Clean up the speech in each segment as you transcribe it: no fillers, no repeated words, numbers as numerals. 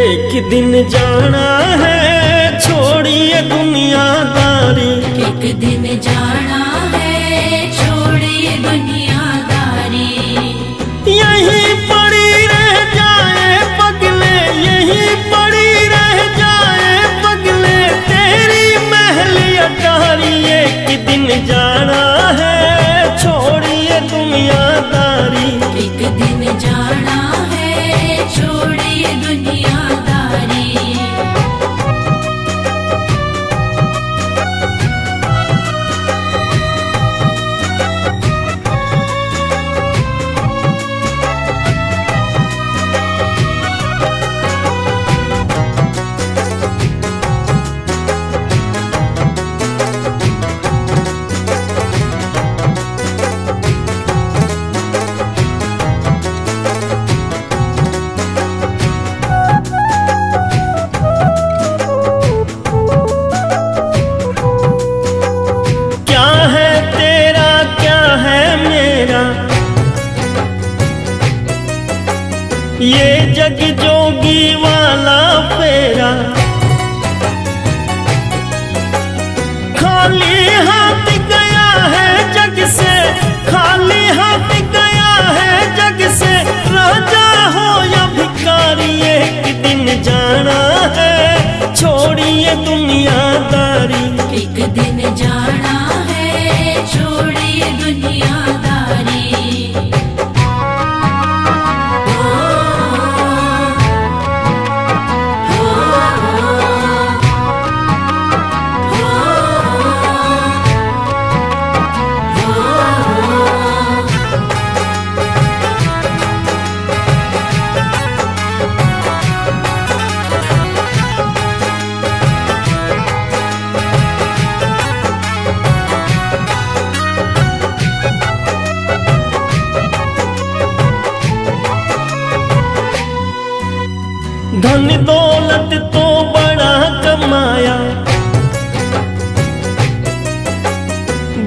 एक दिन जाना है छोड़िए दुनियादारी, एक दिन जाना है छोड़िए दुनियादारी। यही पड़ी रह जाए पगले, यही पड़ी रह जाए पगले तेरी महली अटारी। एक दिन जाना है छोड़िए दुनियादारी, एक दिन जाना है छोड़िए दुनियादारी। ये जग जोगी वाला फेरा, खाली हाथ गया है जग से, खाली हाथ गया है जग से। राजा हो या भिखारी एक दिन जाना है छोड़िए दुनियादारी, एक दिन जाना है छोड़िए दुनियादारी। धन दौलत तो बड़ा कमाया,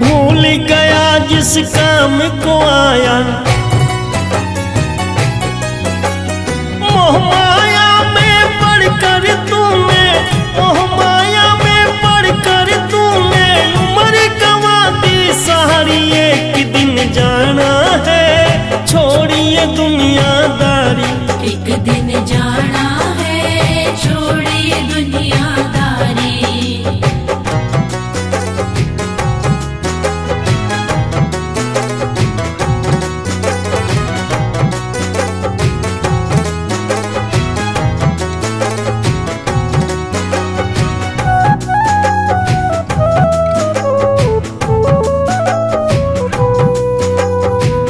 भूल गया जिस काम को आया। मोहमाया में पढ़कर तूने, मोहमाया में पढ़कर तूने उम्र गंवा दी सारी। एक दिन जाना है छोड़िए दुनियादारी, एक दिन जाना है छोड़िए दुनियादारी।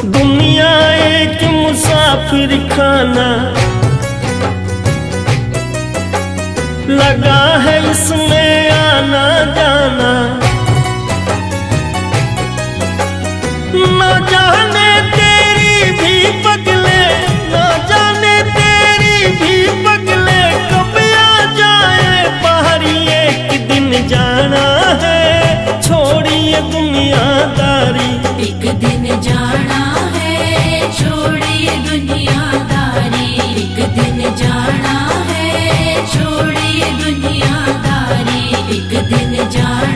दुनिया एक मुसाफिर खाना लगा है, इसमें आना जाना। ना जाने तेरी भी पगले, ना जाने तेरी भी पगले कब आ जाए बाहरी। एक दिन जाना है छोड़िए दुनियादारी, एक दिन जाना है छोड़िए दुनियादारी। एक दिन जाना है छोड़िए दुनियादारी, एक दिन जाना।